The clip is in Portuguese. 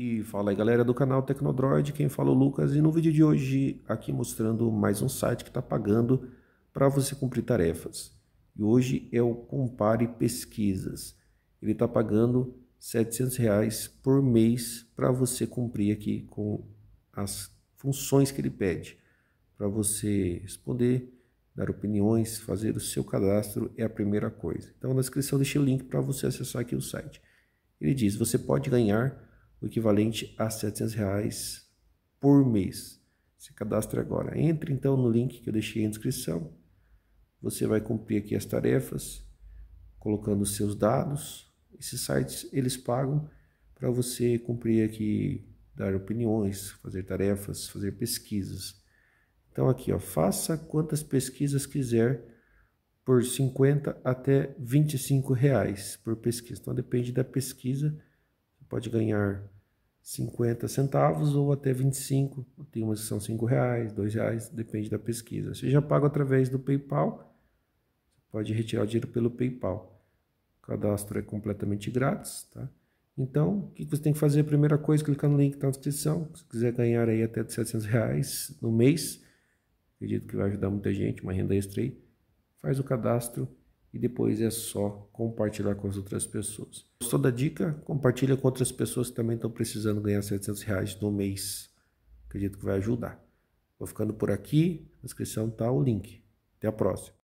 E fala aí, galera do canal Tecnodroid, quem fala é o Lucas, e no vídeo de hoje aqui mostrando mais um site que está pagando para você cumprir tarefas. E hoje é o Compare Pesquisas. Ele está pagando R$700 por mês para você cumprir aqui com as funções que ele pede. Para você responder, dar opiniões, fazer o seu cadastro é a primeira coisa. Então na descrição deixei o link para você acessar aqui o site. Ele diz, você pode ganhar o equivalente a R$700 por mês. Se cadastra agora. Entre então no link que eu deixei na descrição. Você vai cumprir aqui as tarefas, colocando os seus dados. Esses sites eles pagam para você cumprir aqui, dar opiniões, fazer tarefas, fazer pesquisas. Então aqui, ó, faça quantas pesquisas quiser por R$50 até R$25 por pesquisa. Então depende da pesquisa. Pode ganhar 50 centavos ou até 25, tem umas que são R$5, R$2, depende da pesquisa. Você já paga através do PayPal, pode retirar o dinheiro pelo PayPal. O cadastro é completamente grátis, tá? Então, o que você tem que fazer? A primeira coisa, clicar no link que tá na descrição. Se quiser ganhar aí até R$700 no mês, acredito que vai ajudar muita gente, uma renda extra aí, faz o cadastro. E depois é só compartilhar com as outras pessoas. Gostou da dica? Compartilha com outras pessoas que também estão precisando ganhar R$700 no mês. Acredito que vai ajudar. Vou ficando por aqui. Na descrição está o link. Até a próxima.